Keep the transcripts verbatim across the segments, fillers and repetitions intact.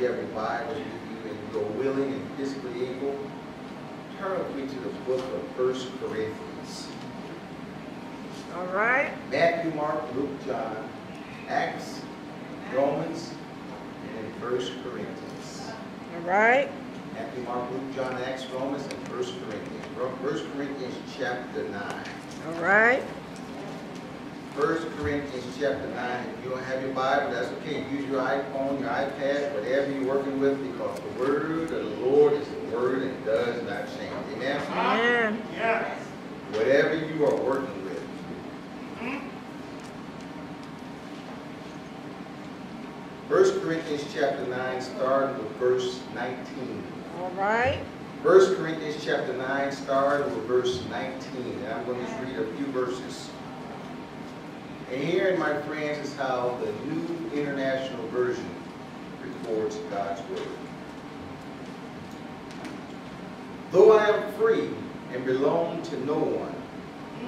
you have a Bible with you and you're willing and physically able, turn with me to the book of First Corinthians. All right. Matthew, Mark, Luke, John, Acts, Romans, and First Corinthians. All right. Matthew, Mark, Luke, John, Acts, Romans, and First Corinthians. First Corinthians chapter nine. All right. First Corinthians chapter nine. If you don't have your Bible, that's okay. Use your iPhone, your iPad, whatever you're working with, because the word of the Lord is the word and does not change. Amen? Amen. Yes. Whatever you are working with. First Corinthians chapter nine, starting with verse nineteen. All right. First Corinthians chapter nine, starting with verse nineteen. And I'm going to just read a few verses. And here, my friends, is how the New International Version records God's Word. Though I am free and belong to no one,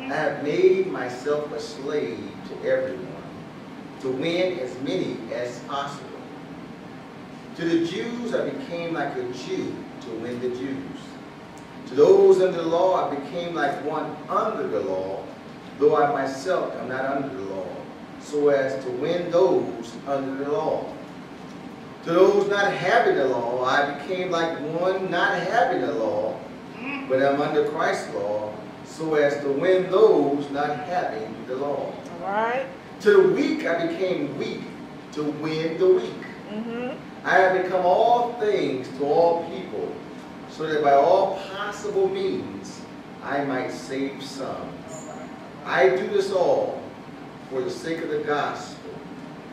I have made myself a slave to everyone, to win as many as possible. To the Jews, I became like a Jew to win the Jews. To those under the law, I became like one under the law, though I myself am not under the law, so as to win those under the law. To those not having the law, I became like one not having the law, but am under Christ's law, so as to win those not having the law. All right. To the weak, I became weak to win the weak. Mm-hmm. I have become all things to all people, so that by all possible means I might save some. I do this all for the sake of the gospel,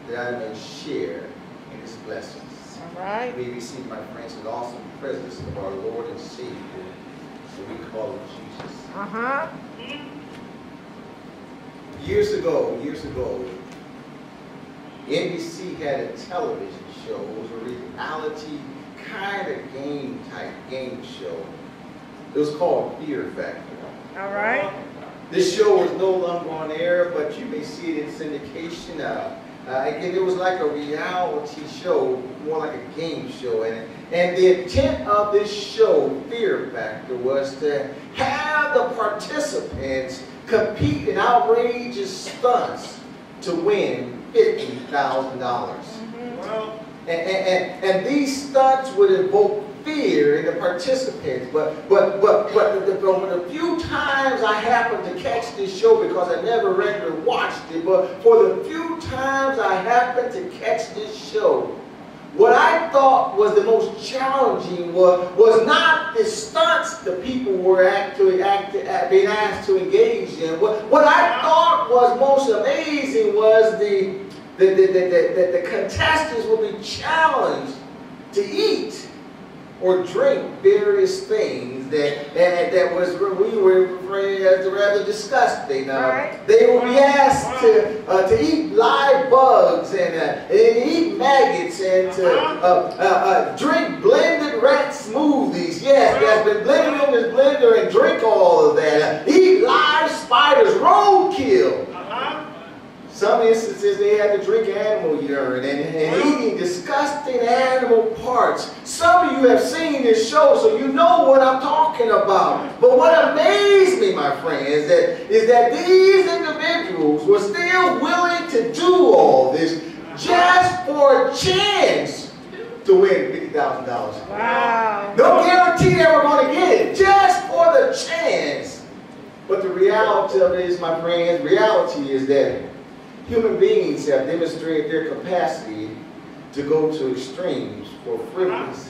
that I may share in his blessings. All right. We receive, my friends, an awesome presence of our Lord and Savior, who we call him Jesus. Uh-huh. Years ago, years ago, N B C had a television show. It was a reality kind of game type game show. It was called Fear Factor. All right. This show was no longer on air, but you may see it in syndication. Uh, uh, again, it was like a reality show, more like a game show. And, and the intent of this show, Fear Factor, was to have the participants compete in outrageous stunts to win fifty thousand dollars. Mm-hmm. Well, and, and, and, and these stunts would evoke fear in the participants, but but but but the, the, the few times I happened to catch this show, because I never regularly watched it, but for the few times I happened to catch this show, what I thought was the most challenging was, was not the stunts the people were actually act, act, being asked to engage in. What, what I thought was most amazing was the, the, the, the, the, the contestants would be challenged to eat or drink various things that that, that was we were rather disgusting. Uh, right. They would be asked to uh, to eat live bugs and, uh, and eat maggots and to uh, uh, uh, drink blended rat smoothies. Yes, that's been blended in this blender, and drink all of that. Uh, eat live spiders, roadkill. Some instances they had to drink animal urine and, and eating disgusting animal parts. Some of you have seen this show, so you know what I'm talking about. But what amazed me, my friends, is that, is that these individuals were still willing to do all this just for a chance to win fifty thousand dollars. Wow. No guarantee they were going to get it, just for the chance. But the reality of it is, my friends, reality is that human beings have demonstrated their capacity to go to extremes for frivolous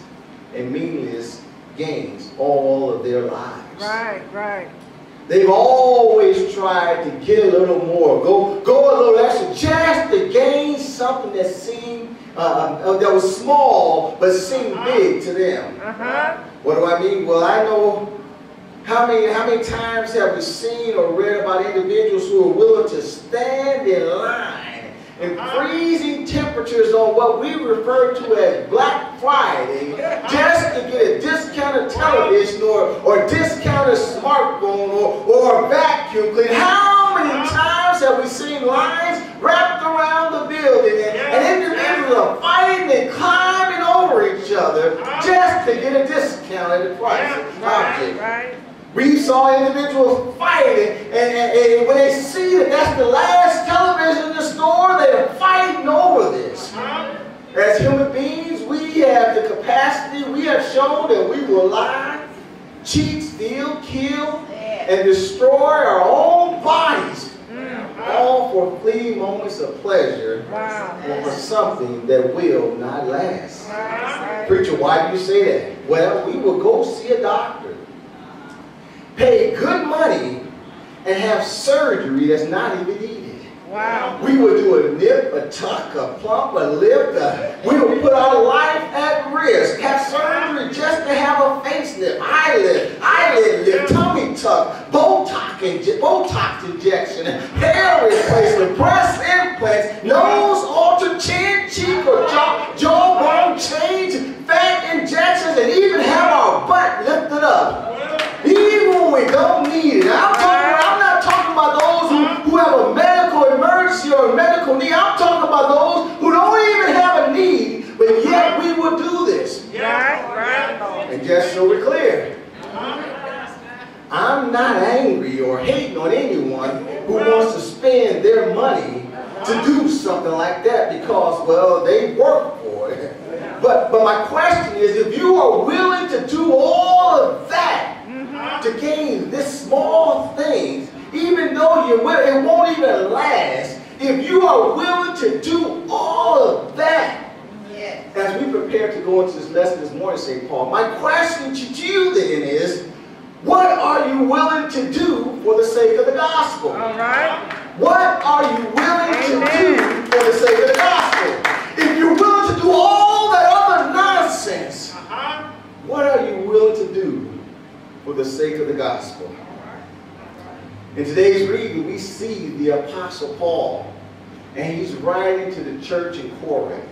and meaningless gains all of their lives. Right, right. They've always tried to get a little more, go, go a little extra, just to gain something that seemed uh, that was small but seemed big to them. Uh-huh. What do I mean? Well, I know. How many, how many times have we seen or read about individuals who are willing to stand in line in freezing temperatures on what we refer to as Black Friday just to get a discounted television or, or discounted smartphone or, or a vacuum cleaner? How many times have we seen lines wrapped around the building and, and individuals are fighting and climbing over have to get a discount at the price yeah, of an object. Right, right. We saw individuals fighting, and, and, and when they see that that's the last television in the store, they're fighting over this. Uh-huh. As human beings, we have the capacity, we have shown that we will lie, cheat, steal, kill, and destroy our own bodies. All for fleeting moments of pleasure wow. over something that will not last. Wow. Preacher, why do you say that? Well, we will go see a doctor, pay good money, and have surgery that's not even needed. Wow. We will do a nip, a tuck, a plump, a lift. A, we will put our life at risk, have surgery just to have a face lift, eyelid, eyelid lift, tummy tuck, Botox, inje Botox injection, hair replacement, breast implants, nose altered, chin, cheek, or jaw, jawbone change, fat injections, and even have our butt lifted up. Even when we don't need it. I'm talking, I'm not talking about those who, who have a medical emergency or a medical need. I'm talking about those who don't even have a need, but yet we will do this. And just so we're clear, I'm not angry or hating on anyone who wants to spend their money to do something like that because, well, they work for it. But, but my question is, if you are willing to do all of that to gain this small thing, even though you will, it won't even last, if you are willing to do all of that, yes. As we prepare to go into this lesson this morning, Saint Paul, my question to you then is, what are you willing to do for the sake of the gospel? All right. What are you willing Amen. To do for the sake of the gospel? If you're willing to do all that other nonsense, uh-huh. what are you willing to do for the sake of the gospel? In today's reading, we see the Apostle Paul, and he's writing to the church in Corinth.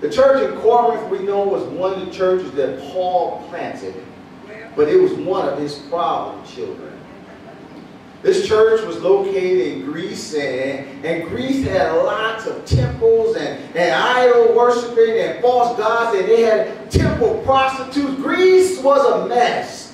The church in Corinth, we know, was one of the churches that Paul planted, but it was one of his problem children. This church was located in Greece, and, and Greece had lots of temples and, and idol worshiping and false gods, and they had temple prostitutes. Greece was a mess.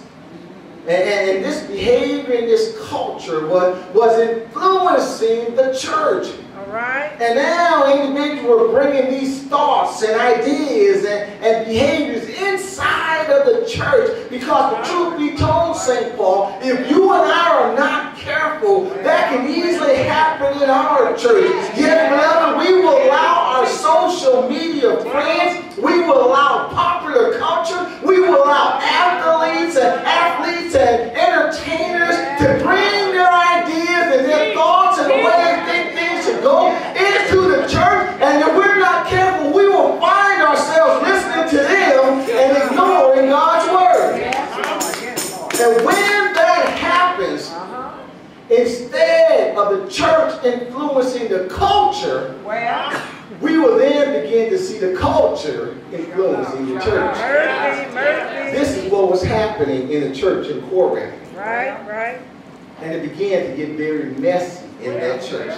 And, and this behavior and this culture was, was influencing the church. All right. And now individuals were bringing these thoughts and ideas and, and behaviors inside of the church. Because the truth be told, Saint Paul, if you and I are not careful, that can easily happen in our church. Yet, beloved, we will allow our social media friends, we will allow popular culture, we will allow athletes and athletes and entertainers to bring their ideas and their thoughts and the way they think things should go into the church, and if we're not careful, we will find ourselves listening to them and ignoring God's word. And when that happens, instead of the church influencing the culture, we will then begin to see the culture influencing the church. This is what was happening in the church in Corinth. Right, right. And it began to get very messy in that church.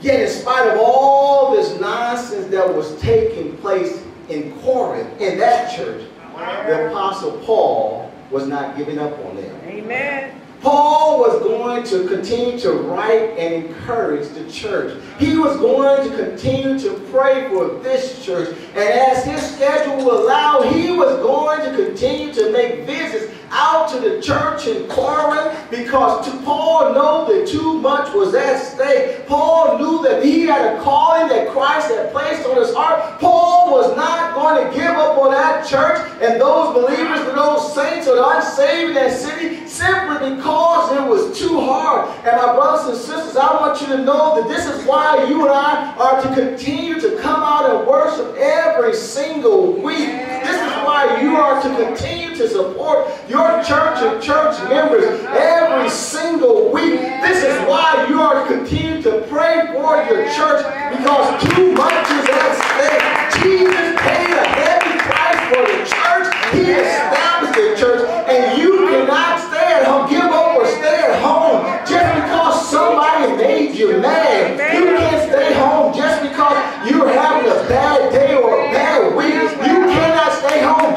Yet in spite of all this nonsense that was taking place in Corinth, in that church, the Apostle Paul was not giving up on them. Amen. Paul was going to continue to write and encourage the church. He was going to continue to pray for this church. And as his schedule would allow, he was going to continue to make visits out to the church in Corinth because Paul knew that too much was at stake. Paul knew that he had a calling that Christ had placed on his heart. Paul was not going to give up on that church and those believers, and those saints or the unsaved in that city simply because it was too hard. And my brothers and sisters, I want you to know that this is why you and I are to continue to come out and worship every single week. This is why you are to continue to support your church and church members every single week. This is why you are to continue to pray for your church because too much is at stake. Jesus paid a heavy price for the church. He established the church, and you cannot stay at home, give up or stay at home just because somebody made you mad. You can't stay home just because you're having a bad day or a bad week. You cannot stay home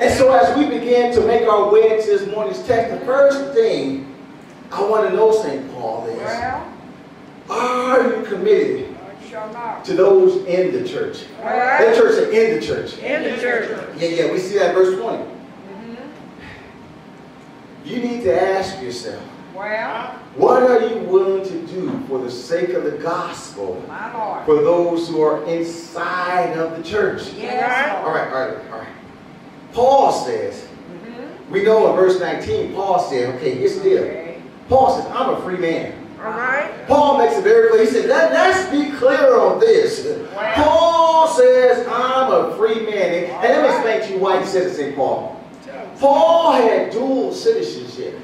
And so as we begin to make our way into this morning's text, the first thing I want to know, Saint Paul, is, well, are you committed to those in the church? Well, that church are in the church. In the church. Yeah, yeah, we see that in verse twenty. Mm-hmm. You need to ask yourself, well, what are you willing to do for the sake of the gospel, my Lord, for those who are inside of the church? Yes. All right, all right, all right. Paul says, mm-hmm. we know in verse nineteen, Paul said, okay, here's the deal. Okay. Paul says, I'm a free man. All right. Paul makes it very clear. He said, Let, let's be clear on this. Wow. Paul says, I'm a free man. And, and let me explain to you why he says it in Paul. Paul had dual citizenship.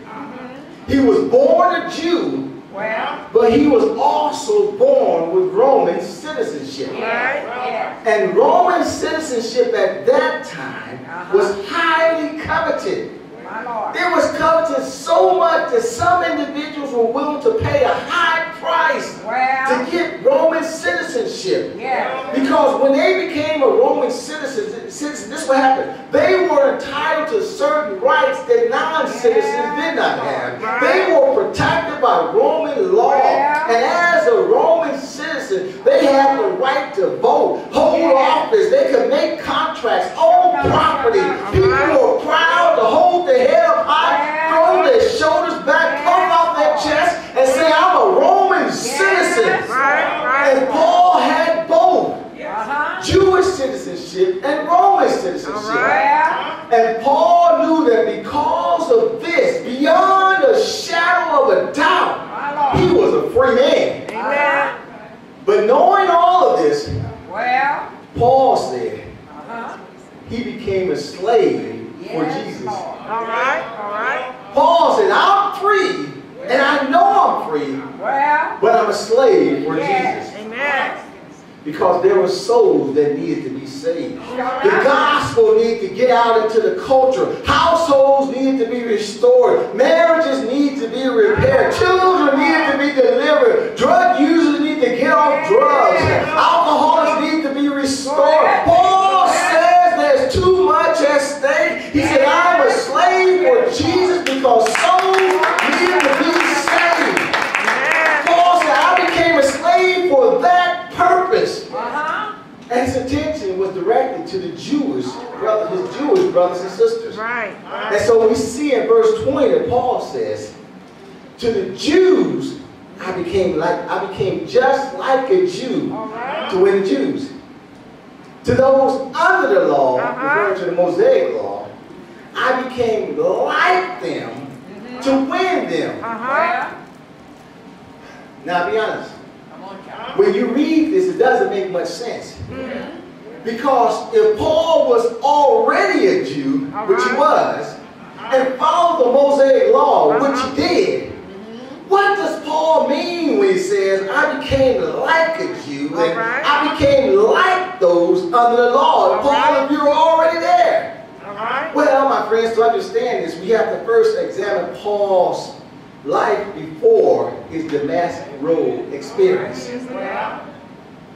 He was born a Jew, wow. but he was also born with Roman citizenship. Right. Right. And Roman citizenship at that time uh-huh. was highly coveted. It was coveted so much that some individuals were willing to pay a high price wow. to get Roman citizenship. Yeah. Because when they became a Roman citizen, citizen, this is what happened. They were entitled to certain rights that non-citizens yeah. did not have. Right. They were protected by Roman law. Wow. And as a Roman citizen, they had the right to vote, hold yeah. office, they could make contracts, own property. People were proud to hold their head up high, wow. throw their shoulders back, puff wow. off their chest, and say, I'm a Roman yes. citizen. Right, right. And Paul had both yes. Jewish citizenship and Roman citizenship. Right. And Paul knew that because of this, beyond a shadow of a doubt, he was a free man. Amen. But knowing all of this, well, Paul said uh-huh. he became a slave for Jesus. All right, all right. Paul said, I'm free, and I know I'm free, but I'm a slave for yes. Jesus. Amen. Because there were souls that needed to be saved. The gospel needed to get out into the culture. Households needed to be restored. Marriages needed to be repaired. Children needed to be delivered. Drug users needed to get off drugs. Alcoholics needed to be restored. Paul says there's too much at stake. He said, I'm a slave for Jesus because souls need to be saved. Paul said, I became a slave for that purpose. Uh-huh. And his attention was directed to the Jewish brothers, his Jewish brothers and sisters. Right. Right. And so we see in verse twenty that Paul says, to the Jews, I became like I became just like a Jew right. to win the Jews. To those under the law, uh-huh. referring to the Mosaic law, I became like them mm-hmm. to win them. Uh-huh. Now, I'll be honest. When you read this, it doesn't make much sense. Mm-hmm. Because if Paul was already a Jew, right. which he was, and followed the Mosaic law, uh-huh. which he did, mm-hmm. what does Paul mean when he says, I became like a Jew, and right. I became like those under the law? Paul, right. if you're already there. Right. Well, my friends, to understand this, we have to first examine Paul's life before his Damascus Road experience.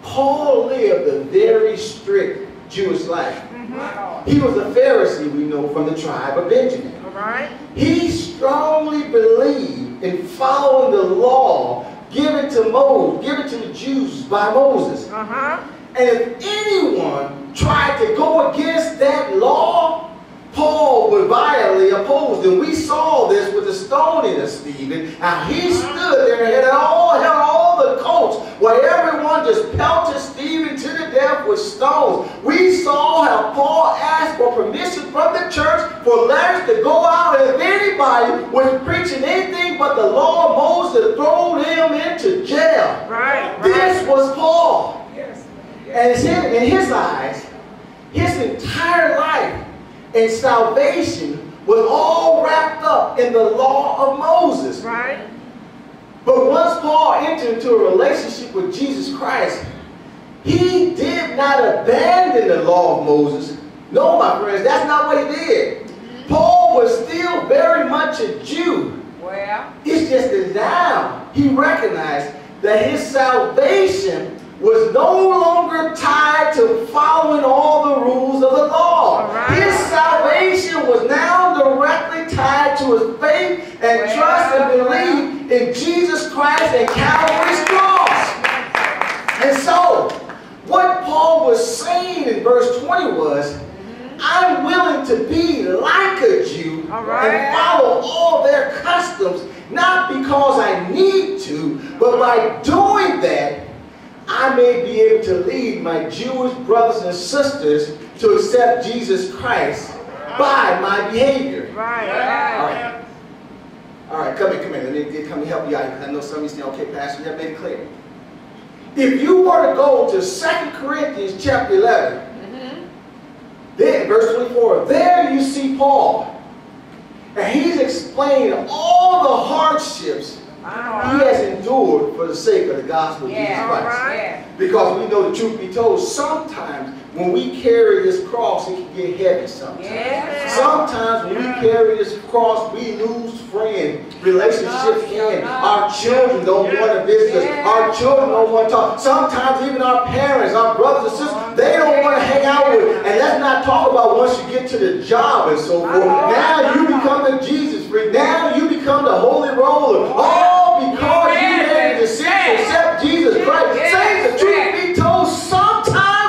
Paul lived a very strict Jewish life. Mm-hmm. He was a Pharisee, we know, from the tribe of Benjamin. All right. He strongly believed in following the law given to Moses, given to the Jews by Moses. Uh-huh. And if anyone tried to go against that law, Paul would violently oppose them. We saw this with the stoning of Stephen. Now he stood there and had all, had all the coats where everyone just pelted Stephen to the death with stones. We saw how Paul asked for permission from the church for letters to go out, and if anybody was preaching anything but the law of Moses, throw him into jail. Right, right. This was Paul. Yes, yes. And in his eyes, his entire life and salvation was all wrapped up in the law of Moses. Right. But once Paul entered into a relationship with Jesus Christ, he did not abandon the law of Moses. No, my friends, that's not what he did. Mm-hmm. Paul was still very much a Jew. Well, it's just that now he recognized that his salvation was no longer tied to following all the rules of the law. Right. His salvation salvation was now directly tied to his faith and trust and belief in Jesus Christ and Calvary's cross. And so, what Paul was saying in verse twenty was, I'm willing to be like a Jew right. and follow all their customs, not because I need to, but by doing that, I may be able to lead my Jewish brothers and sisters to accept Jesus Christ by my behavior. Right. All right. All right, come here, come here. Let me come and help you out, because I know some of you say, okay, Pastor, that made it clear. If you were to go to Second Corinthians chapter eleven, then, verse twenty-four, there you see Paul. And he's explained all the hardships uh-huh. he has endured for the sake of the gospel of yeah, Jesus Christ. Right. Yeah. Because we know the truth be told, sometimes when we carry this cross, it can get heavy sometimes. Yeah. Sometimes when yeah. we carry this cross, we lose friends, relationships end. Our children don't yeah. want to visit yeah. us. Our children don't want to talk. Sometimes even our parents, our brothers and sisters, they don't want to hang out with. And let's not talk about once you get to the job and so forth. Now you become the Jesus freak. Now you become the holy roller. All because you made a decision to accept Jesus Christ. Say the truth be told, sometimes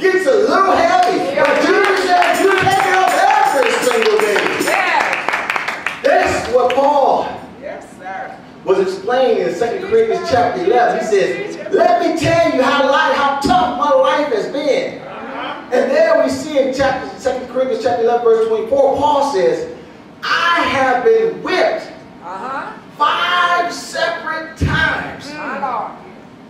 it's a little heavy, yeah. but Jesus said, you take it up every single day. Yeah. This is what Paul yes, sir. was explaining in Second Corinthians chapter eleven. He says, let me tell you how light, how tough my life has been. Uh-huh. And there we see in Second Corinthians chapter eleven, verse twenty-four, Paul says, I have been whipped uh-huh. five separate times. Mm.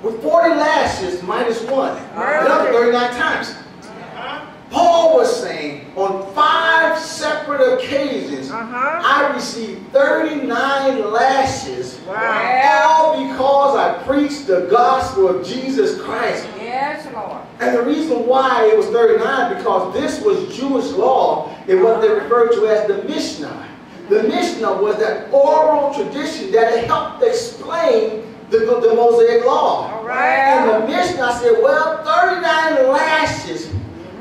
With forty lashes minus one, another thirty-nine times. Uh-huh. Paul was saying, on five separate occasions, uh-huh. I received thirty-nine lashes, wow. all because I preached the gospel of Jesus Christ. Yes, Lord. And the reason why it was thirty-nine, because this was Jewish law in what they referred to as the Mishnah. The Mishnah was that oral tradition that helped explain The, the Mosaic law. All right. And the Mishnah said, well, thirty-nine lashes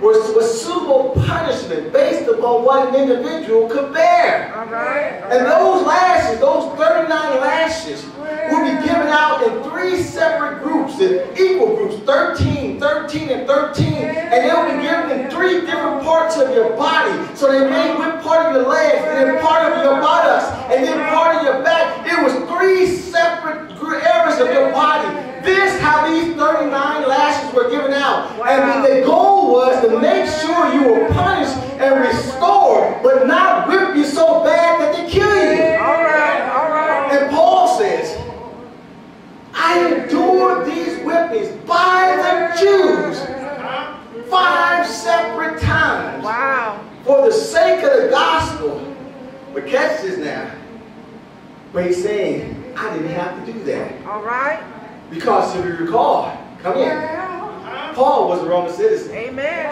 was, was suitable punishment based upon what an individual could bear. All right. All right. And those lashes, those thirty-nine lashes, will be given out in three separate groups, in equal groups, thirteen, thirteen, and thirteen. And they'll be given in three different parts of your body. So they made with part of your legs, and then part of your buttocks, and then part of your back. It was three separate areas of your body. This how these thirty-nine lashes were given out. Wow. And the goal was to make sure you were punished and restored, but not whip you so bad that they kill you. All right, all right. And Paul says, I endured these whippings by the Jews five separate times. Wow. For the sake of the gospel. But catch this now. But he's saying, I didn't have to do that. All right. Because if you recall, come in. Yeah. Paul was a Roman citizen. Amen.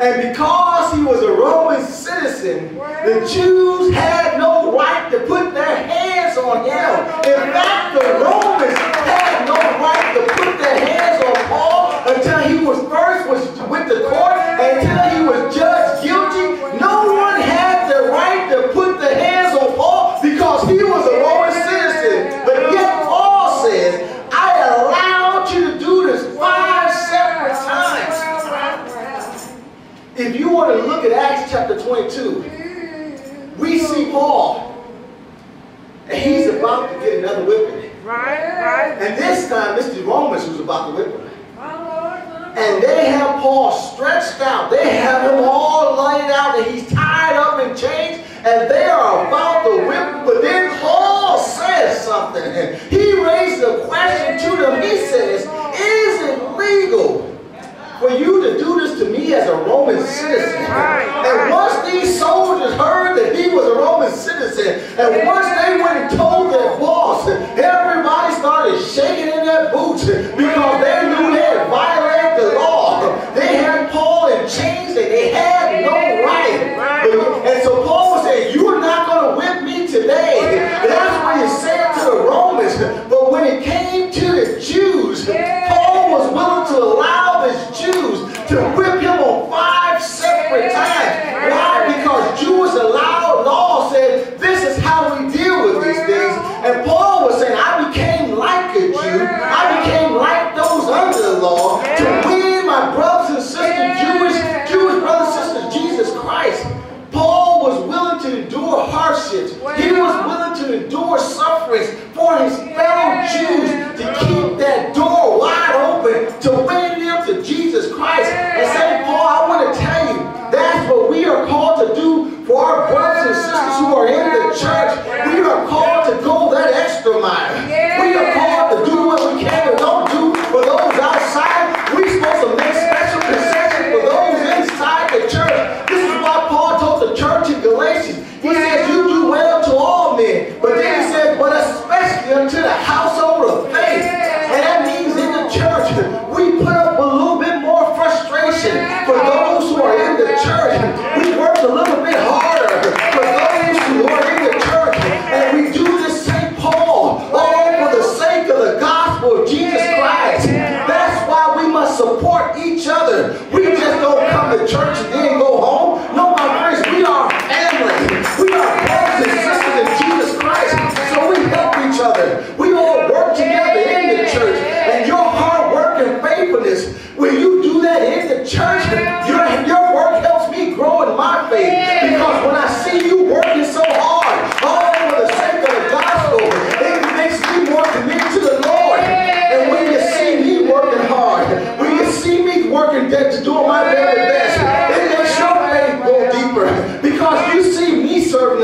And because he was a Roman citizen, well, the Jews had no right to put their hands on him. In fact, the Romans had no right to put their hands on Paul until he was first was with the court, until he was judged guilty. No one had the right to put their hands on Paul because he was a Roman citizen. But yet Paul says, I allowed you to do this five separate times. If you want to look at Acts chapter twenty-two, we see Paul, and he's about to get another whipping. And this time, it's the Romans who's about to whip him. And they have Paul stretched out. They have him all laid out, and he's tied up in chains, and they are about to whip him. But then Paul says something. He raised a question to them. He says, is it legal for you to do this to me as a Roman citizen? And once these soldiers heard that he was a Roman citizen, and once they went and told their boss, everybody started shaking in their boots because they knew they had violated the law. They had Paul in chains and they had no right. And so Paul was saying, you are not going to whip me today. That's what he said to the Romans. But when it came to the Jews, Paul was willing to allow the Jews to whip him on five separate times. Why?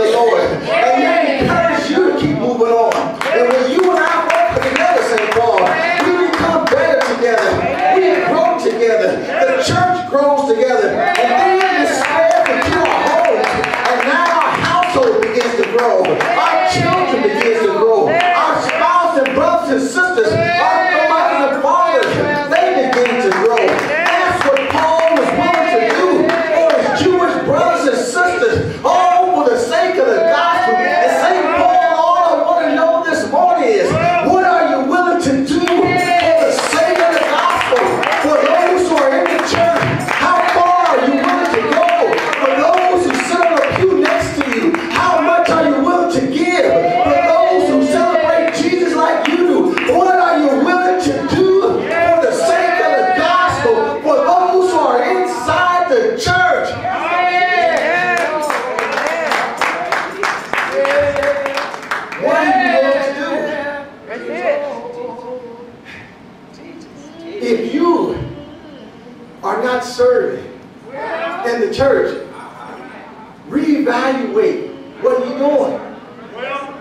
the Lord. And we encourage you to keep moving on. And when you and I work together, Saint Paul, we become better together. We grow together. The church grows together. And then we despair to kill our homes. And now our household begins to grow. Our children begins to grow. Our spouses and brothers and sisters, our mothers and fathers, they begin to grow. That's what Paul was willing to do for his Jewish brothers and sisters. All for the sake of the gospel. And Saint Paul, all I want to know this morning is, what are you willing to do for the sake of the gospel? For those who are in the church, how far are you willing to go? For those who sit on a pew next to you, how much are you willing to give? For those who celebrate Jesus like you do, what are you willing to do for the sake of the gospel? For those who are inside the church, what are you willing to do? If you are not serving in the church, reevaluate what you're doing.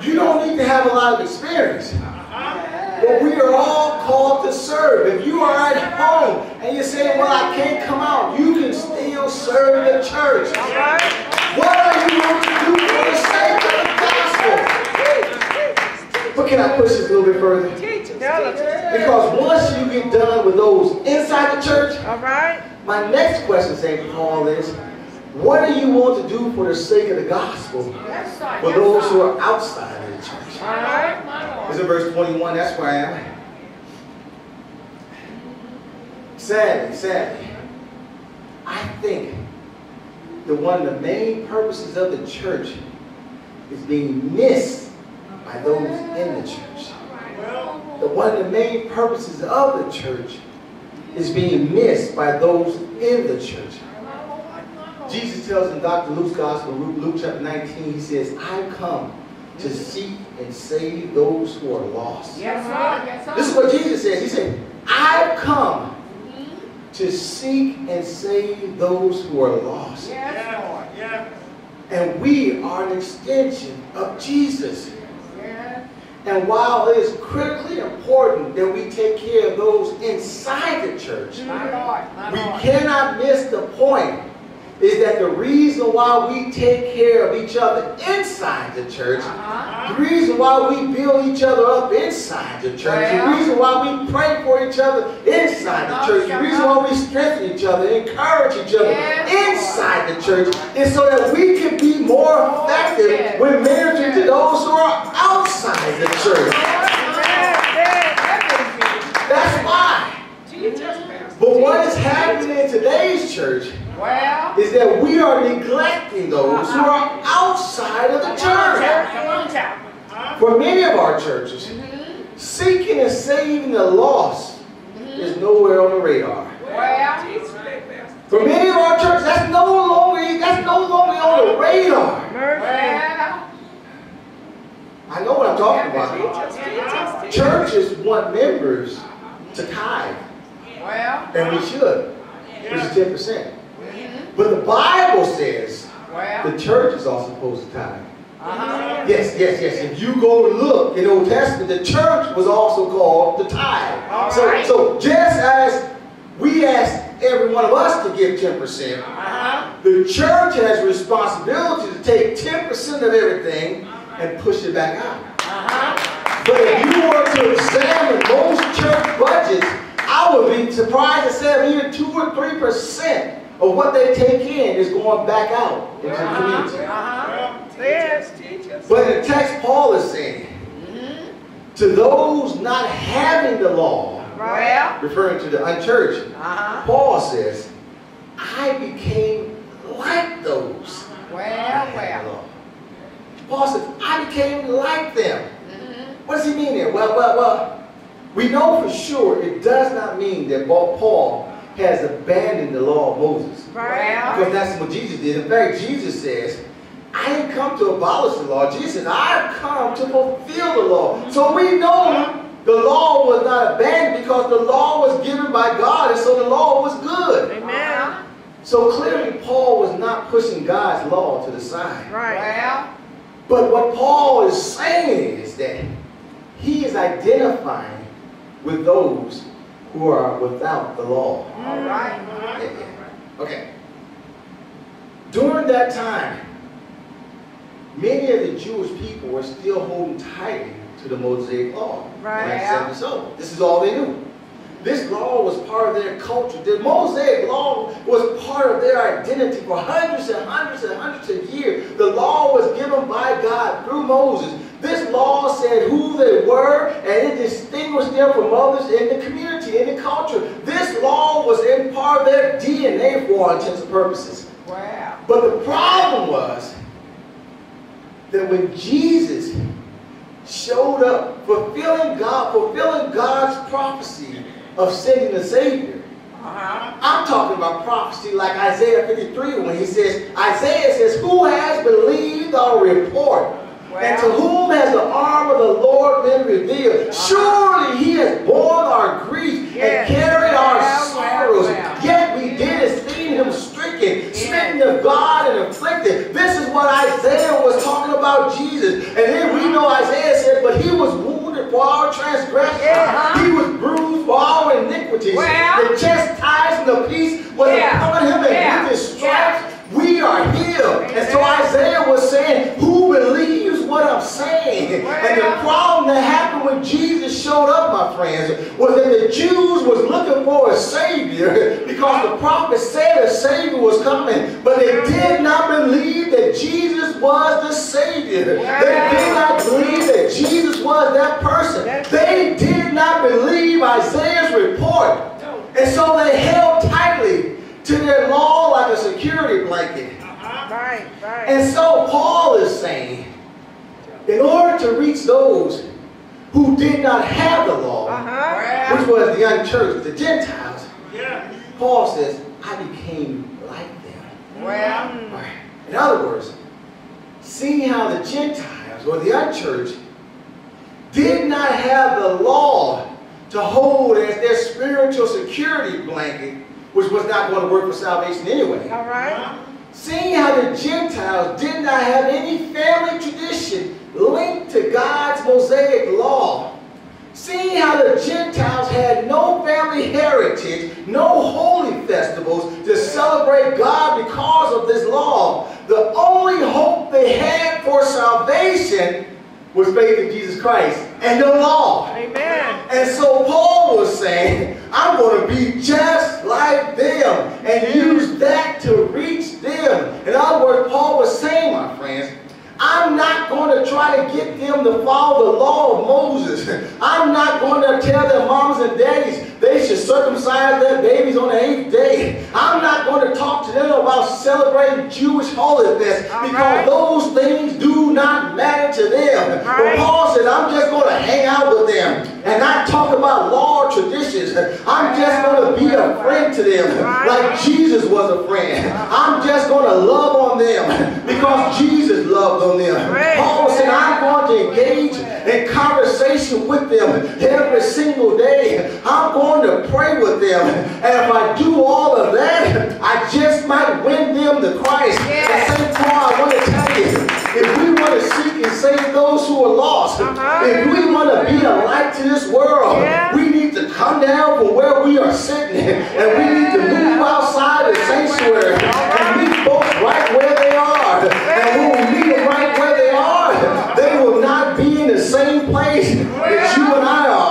You don't need to have a lot of experience, but we are all called to serve. If you are at home and you're saying, well, I can't come out, you can still serve the church. What are you going to do for the sake of the gospel? But can I push this a little bit further? Because once you get done with those inside the church, all right, my next question, Saint Paul, is, what do you want to do for the sake of the gospel for those who are outside of the church? All right. It's in verse twenty-one, that's where I am. Sadly, sadly, I think that one of the main purposes of the church is being missed by those in the church. That one of the main purposes of the church is being missed by those in the church. Jesus tells in Doctor Luke's Gospel, Luke chapter nineteen, he says, I come to seek and save those who are lost. Yes, sir. Yes, sir. This is what Jesus says. He said, I come to seek and save those who are lost. Yes, yes. And we are an extension of Jesus. And while it is critically important that we take care of those inside the church, my Lord, my we Lord. cannot miss the point is that the reason why we take care of each other inside the church, uh-huh. the reason why we build each other up inside the church, well. the reason why we pray for each other inside the church, the reason why we strengthen each other, encourage each other yes. inside the church, is so that we can be more effective yes. when ministering yes. to those who are outside the church. Yes. That's why. Jesus. But what is happening in today's church Well, is that we are neglecting those who are outside of the church. For many of our churches, mm-hmm. seeking and saving the lost mm-hmm. is nowhere on the radar. Well, for many of our churches, that's no longer that's no longer on the radar. Well, I know what I'm talking about. Churches want members to tithe, well, and we should, which is ten percent. But the Bible says the churches are supposed to tithe. Uh-huh. Yes, yes, yes. If you go look in the Old Testament, the church was also called the tithe. All so, right. so just as we ask every one of us to give ten percent, uh-huh. the church has responsibility to take ten percent of everything and push it back out. Uh-huh. But if you were to examine most church budgets, I would be surprised to say even two or three percent. Or what they take in is going back out into uh-huh, the community. Uh-huh. Yes, Jesus. But in the text, Paul is saying, mm-hmm. to those not having the law, right. referring to the unchurched, uh-huh. Paul says, I became like those. Well, well. Paul says, I became like them. Mm-hmm. What does he mean there? Well, well, well. We know for sure it does not mean that Paul has abandoned the law of Moses. Right. Because that's what Jesus did. In fact, Jesus says, I didn't come to abolish the law. Jesus said, I've come to fulfill the law. So we know the law was not abandoned because the law was given by God, and so the law was good. Amen. So clearly Paul was not pushing God's law to the side. Right. But what Paul is saying is that he is identifying with those who are without the law. All right. Yeah, yeah. Okay. During that time, many of the Jewish people were still holding tightly to the Mosaic law. Right. Yeah. So this is all they knew. This law was part of their culture. The Mosaic law was part of their identity for hundreds and hundreds and hundreds of years. The law was given by God through Moses. This law said who they were, and it distinguished them from others in the community, in the culture. This law was in part of their D N A for all intents and purposes. Wow. But the problem was that when Jesus showed up, fulfilling God, fulfilling God's prophecy of sending the Savior. Uh-huh. I'm talking about prophecy like Isaiah fifty-three when he says, Isaiah says, who has believed our report? Wow. And to whom has the arm of the Lord been revealed? Uh-huh. Surely he has borne our grief, yes, and carried wow, our sorrows. Wow, wow. Yet we did esteem him stricken, smitten of God and afflicted. This is what Isaiah was talking about Jesus. And then we know Isaiah said, but he was wounded for our transgressions. Yeah. He was bruised for our iniquities. Well, the chastisement of peace was yeah. upon him, and yeah. with his stripes yeah. we are healed. Amen. And so Isaiah was saying, who believes what I'm saying? Well, and the problem that happened when Jesus showed up, my friends, was that the Jews was looking for a Savior because the prophet said a Savior was coming, but they did not believe that Jesus was the Savior. Yeah. They did not believe that Jesus was that person. That's they did not believe Isaiah's report. No. And so they held tightly to their law like a security blanket. Uh-huh. Right, right. And so Paul is saying, in order to reach those who did not have the law, uh-huh. which was the unchurched, the Gentiles, yeah. Paul says, I became like them. Well. Right. In other words, seeing how the Gentiles, or the unchurched, did not have the law to hold as their spiritual security blanket, which was not going to work for salvation anyway. All right. Seeing how the Gentiles did not have any family tradition linked to God's Mosaic law, seeing how the Gentiles had no family heritage, no holy festivals to celebrate God because of this law, the only hope they had for salvation was faith in Jesus Christ and the law. Amen. And so Paul was saying, I'm going to be just like them and use that to reach them. In other words, Paul was saying, my friends, I'm not going to try to get them to follow the law of Moses. I'm not going to tell their moms and daddies they should circumcise their babies on the eighth day. I'm not going to talk to them about celebrating Jewish holy fest because right. those things do not matter to them. All but right. Paul said, I'm just going to hang out with them and not talk about law or traditions. I'm just going to be a friend to them like Jesus was a friend. I'm just going to love on them because Jesus loved on them. Right. Paul said, I'm going to engage in conversation with them every single day. I'm going to pray with them, and if I do all of that, I just might win them to Christ. Yes. And Saint Paul, I want to tell you, if we want to seek and save those who are lost, uh-huh. if we want to be a light to this world, yeah. we need to come down from where we are sitting, and we need to move outside the sanctuary and meet folks right where they are. And when we meet them right where they are, they will not be in the same place that you and I are.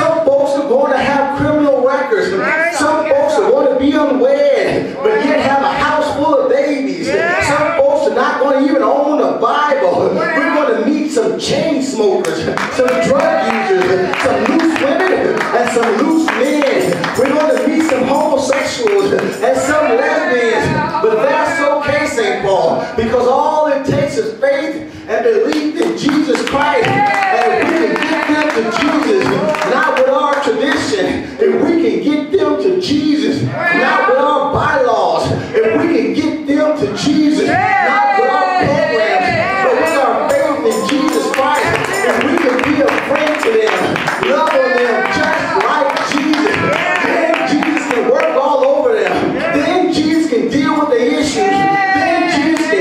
Some folks are going to have criminal records. Some folks are going to be unwed, but yet have a house full of babies. Some folks are not going to even own a Bible. We're going to meet some chain smokers, some drug users, some loose women, and some loose men. We're going to meet some homosexuals and some lesbians. But that's okay, Saint Paul, because all it takes is faith and belief in Jesus Christ. And we can get them to Jesus, not with our tradition. If we can get them to Jesus, not with our bylaws. If we can get them to Jesus, not with our programs, but with our faith in Jesus Christ. If we can be a friend to them, love on them just like Jesus, then Jesus can work all over them. Then Jesus can deal with the issues. Then Jesus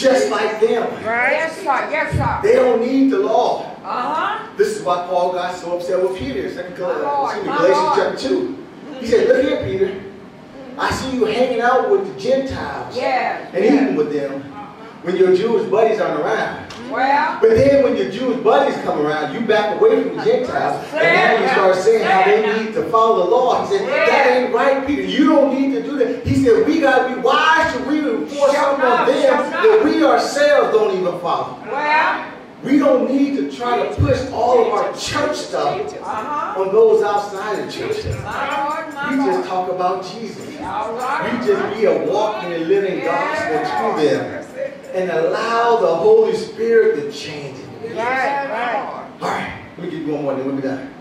just like them. Right. Yes, sir. Yes, sir. They don't need the law. Uh-huh. This is why Paul got so upset with Peter. Second Galatians chapter two. He said, "Look here, Peter. I see you hanging out with the Gentiles, yeah, and eating with them when your Jewish buddies aren't around. Well, but then when your Jewish buddies come around, you back away from the Gentiles, and now you start saying how they need to follow the law." He said, "That ain't right, Peter. You don't need to do that." He said, "We got to be wise to we enforce something on them that we ourselves don't even follow." Well, we don't need to try to push all of our church stuff on those outside of church. We just talk about Jesus. We just be a walking and living gospel to them and allow the Holy Spirit to change it. Right. All right. Let me give you one more, then we'll be done.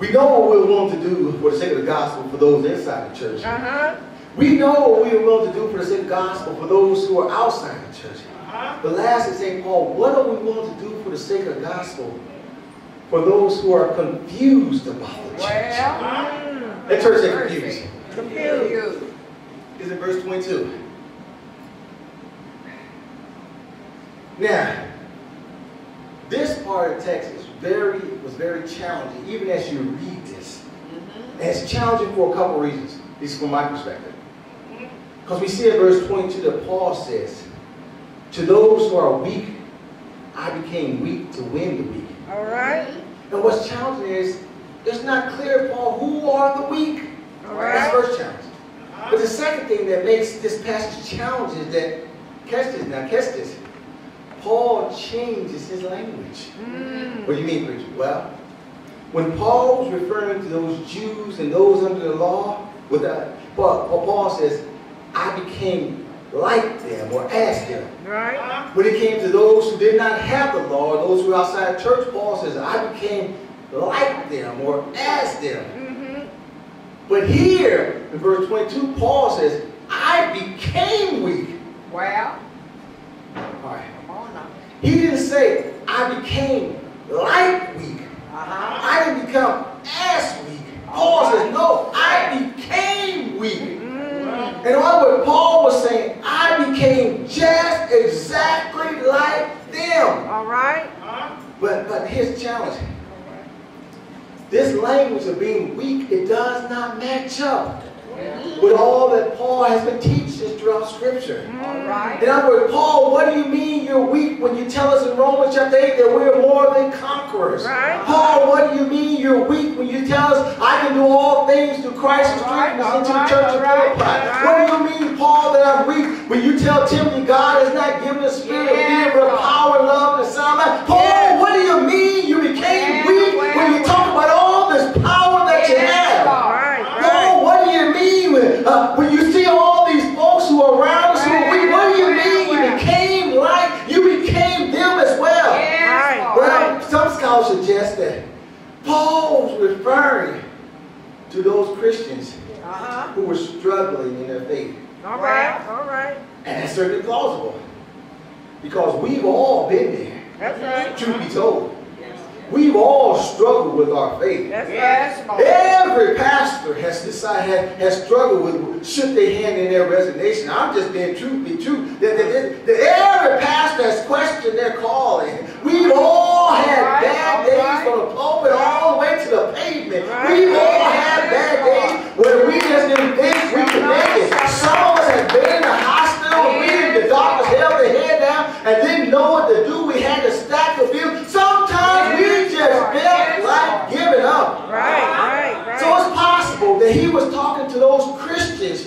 We know what we're willing to do for the sake of the gospel for those inside the church. Uh-huh. We know what we're willing to do for the sake of the gospel for those who are outside the church. But lastly, Saint Paul, what are we willing to do for the sake of the gospel for those who are confused about the church? Well, that church is confused. Confused. Is it verse twenty-two? Now, this part of the text is very was very challenging, even as you read this. Mm-hmm. And it's challenging for a couple reasons, at least from my perspective. Because we see in verse twenty-two that Paul says, "To those who are weak, I became weak to win the weak." All right. And what's challenging is, it's not clear, Paul, who are the weak. All right. That's the first challenge. But the second thing that makes this passage challenging is that, catch this now, catch this, Paul changes his language. Mm. What do you mean, preacher? Well, when Paul was referring to those Jews and those under the law, with that, well, Paul says, "I became like them," or "as them." Right. When it came to those who did not have the law, those who were outside church, Paul says, "I became like them," or "as them." Mm-hmm. But here, in verse twenty-two, Paul says, "I became weak." Wow. All right. He didn't say, "I became like weak." Uh-huh. I didn't become as weak. Paul says, "No, I became weak." Mm. In other words, Paul was saying, "I became just exactly like them." All right. But, but here's the challenge. This language of being weak, it does not match up with all that Paul has been teaching throughout Scripture. All right. In other words, Paul, what do you mean you're weak when you tell us in Romans chapter eight that we're more than conquerors? Right. Paul, what do you mean you're weak when you tell us I can do all things through Christ who strengthens me? Into the church of Philippi. Right. What do you mean, Paul, that I'm weak when you tell Timothy God has not given the spirit of fear but power, love, and sound mind? Paul, yeah, what do you mean you became yeah, weak well, when you talk about all this power that yeah, you have? Right, right. Paul, what do you mean when, uh, when you see all who are around us, right, who we, what do you mean? You became like, you became them as well. Yeah. Right. Well, right. Some scholars suggest that Paul's referring to those Christians uh-huh. who were struggling in their faith. All right, right. all right. And that's certainly plausible because we've all been there. That's right. Truth be told. We've all struggled with our faith. Yes. Every pastor has decided, has struggled with, shook their hand in their resignation. I'm just being true, be true. That, that, that every pastor has questioned their calling. We've all had right, bad days right. from the pulpit all the way to the pavement. Right. We've all had bad days where we just didn't think we could make it. Some of us have been in the hospital, we the doctors held their head down and didn't know what to do. We had to stack the field. Sometimes we just felt like giving up. Right, right, right. So it's possible that he was talking to those Christians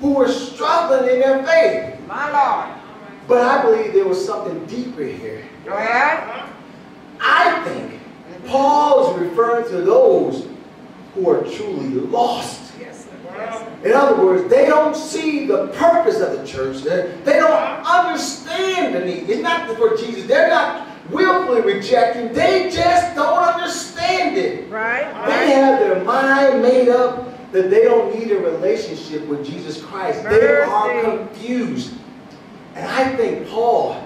who were struggling in their faith. My Lord. But I believe there was something deeper here. Right. I think Paul is referring to those who are truly lost. Yes, sir. In other words, they don't see the purpose of the church. They don't understand the need. It's not for Jesus. They're not willfully rejecting, they just don't understand it. Right. They have their mind made up that they don't need a relationship with Jesus Christ. Mercy. They are confused. And I think Paul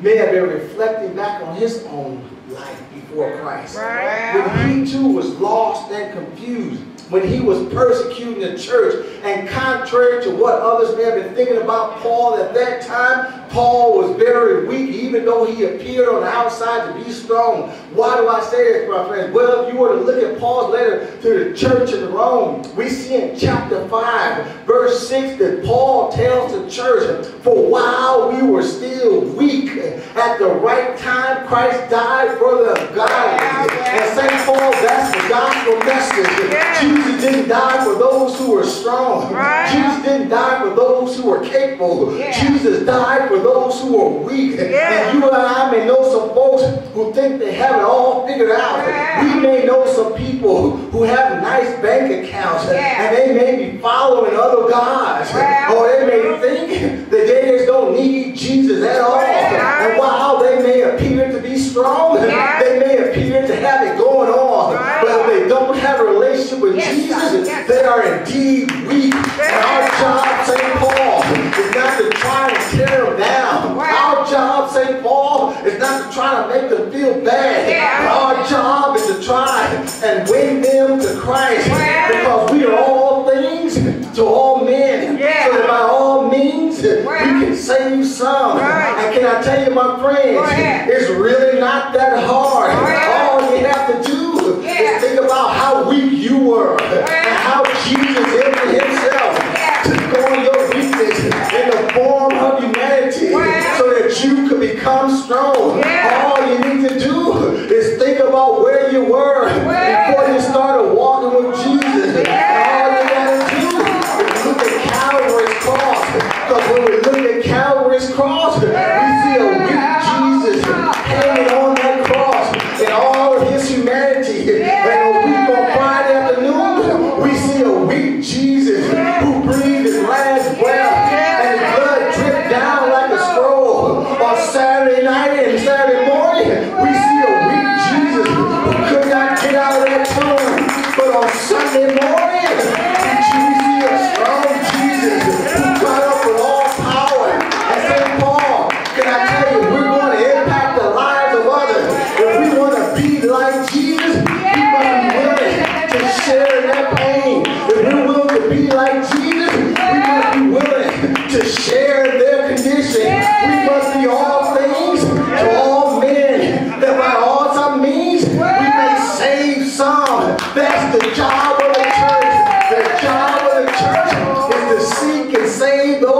may have been reflecting back on his own life before Christ. Right. When he too was lost and confused. when he was persecuting the church. And contrary to what others may have been thinking about Paul at that time, Paul was very weak, even though he appeared on the outside to be strong. Why do I say this, my friends? Well, if you were to look at Paul's letter to the church in Rome, we see in chapter five, verse six, that Paul tells the church, for while we were still weak, at the right time Christ died for the ungodly. And Saint Paul, that's the gospel message. Yeah. Jesus didn't die for those who were strong. Right. Jesus didn't die for those who were capable. Yeah. Jesus died for those who are weak. Yeah. And you and I may know some folks who think they have it all figured out. Yeah. We may know some people who have nice bank accounts, yeah, and they may be following other gods. Yeah. Or they may think that they just don't need Jesus at all. Yeah. And while they may appear to be strong, yeah, they may appear to have it going on, right, but if they don't have a relationship with, yes, Jesus, yes, they are indeed weak. Yes. And our job, Saint Paul, is not to try to tear them down. Wow. Our job, Saint Paul, is not to try to make them feel bad. Yeah. Our job is to try and win them to Christ, wow, because we are all things to all men. Yeah. So that by all means, wow, we can save some. Right. And can I tell you, my friends, it's really not that hard. Right. All you have to do, yeah, is think about how weak you were, wow, and how Jesus emptied himself, yeah, took on your weakness in the form of humanity, wow, so that you could become strong. Yeah. All you need to do is think about where you were, wow, before you started walking with Jesus. Yeah. All you got to do is look at Calvary's cross. Because when we look at Calvary's cross, yeah, we see a weak Jesus hanging on that cross in all of his humanity. Yeah. And a week on Friday afternoon, we see a weak Jesus who breathed his last breath, yeah, and his blood dripped down like a scroll. On Saturday night and Saturday morning, we see a weak Jesus who could not get out of that tomb. But on Sunday morning, did you see a strong Jesus who got up with all power? And Saint Paul, can I tell you, we're going to impact the lives of others. If we want to be like Jesus, we must be willing to share in that pain. If we're willing to be like Jesus, we must be willing to share their condition. We must be all things to all men, that by all some means, we may save some. That's the job of the church. The job of the church is to seek and save those